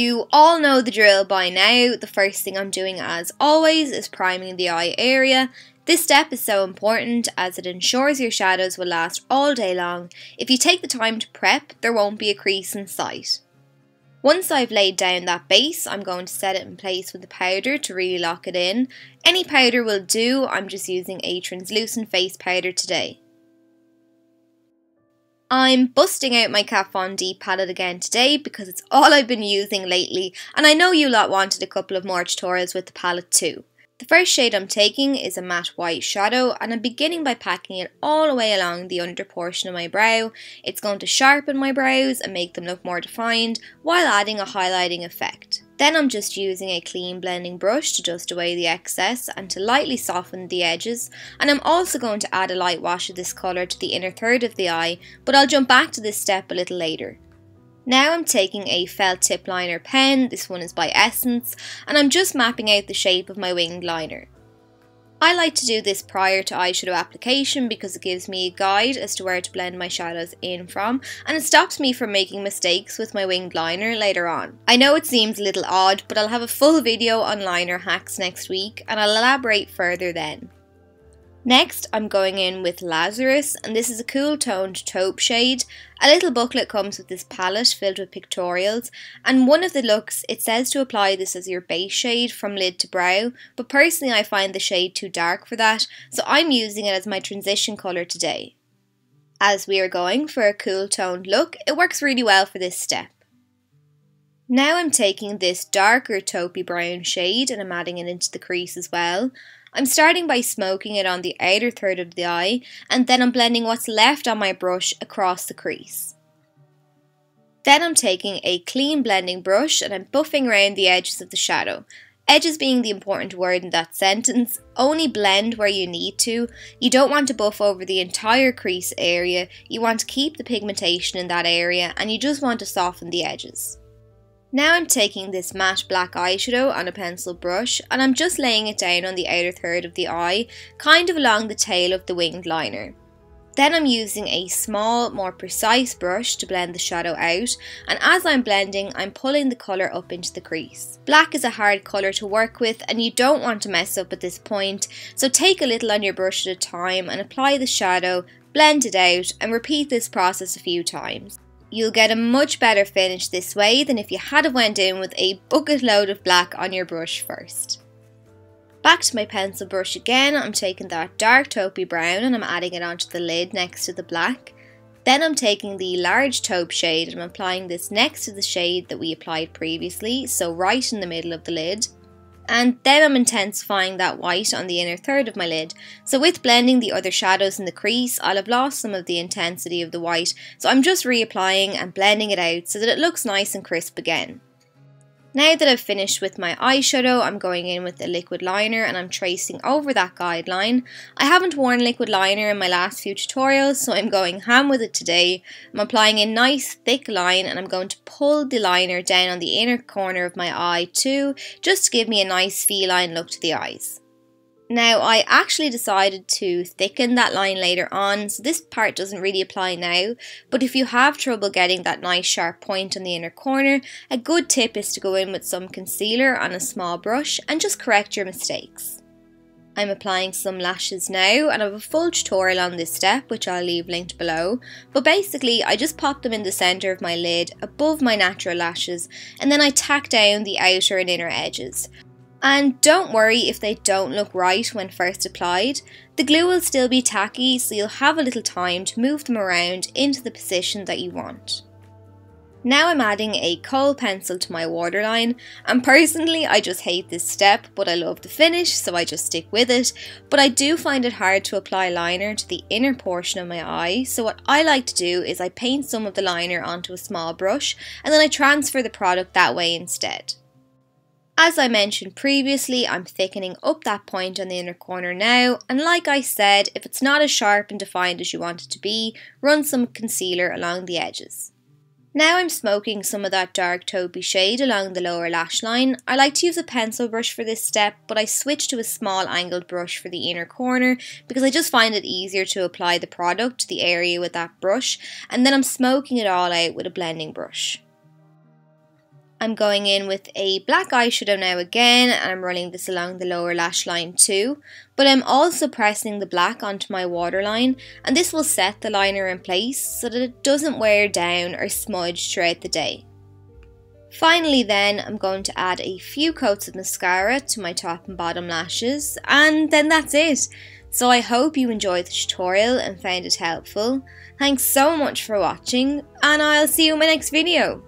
You all know the drill by now. The first thing I'm doing, as always, is priming the eye area. This step is so important as it ensures your shadows will last all day long. If you take the time to prep, there won't be a crease in sight. Once I've laid down that base, I'm going to set it in place with the powder to really lock it in. Any powder will do, I'm just using a translucent face powder today. I'm busting out my Kat Von D palette again today because it's all I've been using lately, and I know you lot wanted a couple of more tutorials with the palette too. The first shade I'm taking is a matte white shadow, and I'm beginning by packing it all the way along the under portion of my brow. It's going to sharpen my brows and make them look more defined while adding a highlighting effect. Then I'm just using a clean blending brush to dust away the excess and to lightly soften the edges, and I'm also going to add a light wash of this colour to the inner third of the eye, but I'll jump back to this step a little later. Now I'm taking a felt tip liner pen, this one is by Essence, and I'm just mapping out the shape of my winged liner. I like to do this prior to eyeshadow application because it gives me a guide as to where to blend my shadows in from, and it stops me from making mistakes with my winged liner later on. I know it seems a little odd, but I'll have a full video on liner hacks next week and I'll elaborate further then. Next, I'm going in with Lazarus, and this is a cool toned taupe shade. A little booklet comes with this palette filled with pictorials, and one of the looks, it says to apply this as your base shade from lid to brow, but personally I find the shade too dark for that, so I'm using it as my transition colour today. As we are going for a cool toned look, it works really well for this step. Now I'm taking this darker taupey brown shade and I'm adding it into the crease as well. I'm starting by smoking it on the outer third of the eye, and then I'm blending what's left on my brush across the crease. Then I'm taking a clean blending brush and I'm buffing around the edges of the shadow. Edges being the important word in that sentence. Only blend where you need to. You don't want to buff over the entire crease area, you want to keep the pigmentation in that area, and you just want to soften the edges. Now I'm taking this matte black eyeshadow on a pencil brush and I'm just laying it down on the outer third of the eye, kind of along the tail of the winged liner. Then I'm using a small, more precise brush to blend the shadow out, and as I'm blending, I'm pulling the colour up into the crease. Black is a hard colour to work with and you don't want to mess up at this point, so take a little on your brush at a time and apply the shadow, blend it out, and repeat this process a few times. You'll get a much better finish this way than if you had went in with a bucket load of black on your brush first. Back to my pencil brush again, I'm taking that dark taupey brown and I'm adding it onto the lid next to the black. Then I'm taking the large taupe shade and I'm applying this next to the shade that we applied previously, so right in the middle of the lid. And then I'm intensifying that white on the inner third of my lid. So with blending the other shadows in the crease, I'll have lost some of the intensity of the white, so I'm just reapplying and blending it out so that it looks nice and crisp again. Now that I've finished with my eyeshadow, I'm going in with a liquid liner and I'm tracing over that guideline. I haven't worn liquid liner in my last few tutorials, so I'm going ham with it today. I'm applying a nice thick line and I'm going to pull the liner down on the inner corner of my eye too, just to give me a nice feline look to the eyes. Now I actually decided to thicken that line later on, so this part doesn't really apply now, but if you have trouble getting that nice sharp point on the inner corner, a good tip is to go in with some concealer on a small brush and just correct your mistakes. I'm applying some lashes now and I have a full tutorial on this step which I'll leave linked below, but basically I just pop them in the centre of my lid above my natural lashes and then I tack down the outer and inner edges. And don't worry if they don't look right when first applied, the glue will still be tacky so you'll have a little time to move them around into the position that you want. Now I'm adding a coal pencil to my waterline, and personally I just hate this step but I love the finish so I just stick with it, but I do find it hard to apply liner to the inner portion of my eye, so what I like to do is I paint some of the liner onto a small brush and then I transfer the product that way instead. As I mentioned previously, I'm thickening up that point on the inner corner now, and like I said, if it's not as sharp and defined as you want it to be, run some concealer along the edges. Now I'm smoking some of that dark taupey shade along the lower lash line. I like to use a pencil brush for this step, but I switch to a small angled brush for the inner corner because I just find it easier to apply the product to the area with that brush, and then I'm smoking it all out with a blending brush. I'm going in with a black eyeshadow now again, and I'm rolling this along the lower lash line too, but I'm also pressing the black onto my waterline, and this will set the liner in place so that it doesn't wear down or smudge throughout the day. Finally then, I'm going to add a few coats of mascara to my top and bottom lashes, and then that's it. So I hope you enjoyed the tutorial and found it helpful. Thanks so much for watching, and I'll see you in my next video.